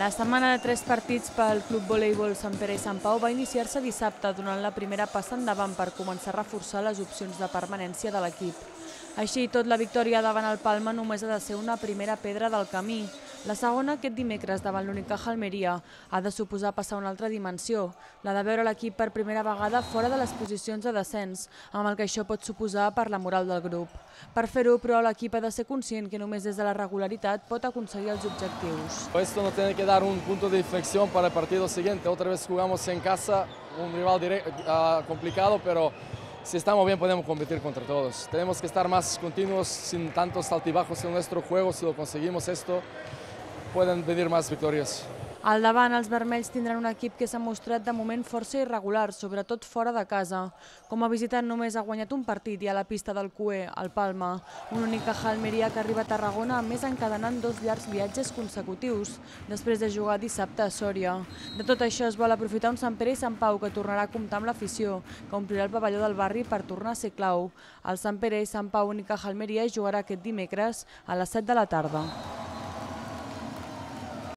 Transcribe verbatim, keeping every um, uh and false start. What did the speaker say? La setmana de tres partits pel Club Voleibol Sant Pere i Sant Pau va iniciar-se dissabte, donant la primera passa endavant per començar a reforçar les opcions de permanència de l'equip. Així i tot, la victòria davant el Palma només ha de ser una primera pedra del camí. La segona, aquest dimecres, davant l'Unicaja Almeria, ha de suposar passar una altra dimensió, la de veure l'equip per primera vegada fora de les posicions de descens, amb el que això pot suposar per la moral del grup. Per fer-ho, però, l'equip ha de ser conscient que només des de la regularitat pot aconseguir els objectius. Esto no tiene que dar un punto de inflexión para el partido siguiente. Otra vez jugamos en casa, un rival directo, uh, complicado, pero si estamos bien podemos competir contra todos. Tenemos que estar más continuos, sin tantos altibajos en nuestro juego. Si lo conseguimos esto, poden venir més victòries. Al davant, els vermells tindran un equip que s'ha mostrat de moment força irregular, sobretot fora de casa. Com a visitant només ha guanyat un partit i a la pista del C U E, al Palma. Un Unicaja Almeria que arriba a Tarragona, a més encadenant dos llargs viatges consecutius, després de jugar dissabte a Sòria. De tot això es vol aprofitar un Sant Pere i Sant Pau que tornarà a comptar amb l'afició, que omplirà el pavelló del barri per tornar a ser clau. El Sant Pere i Sant Pau Unicaja Almeria jugarà aquest dimecres a les set de la tarda.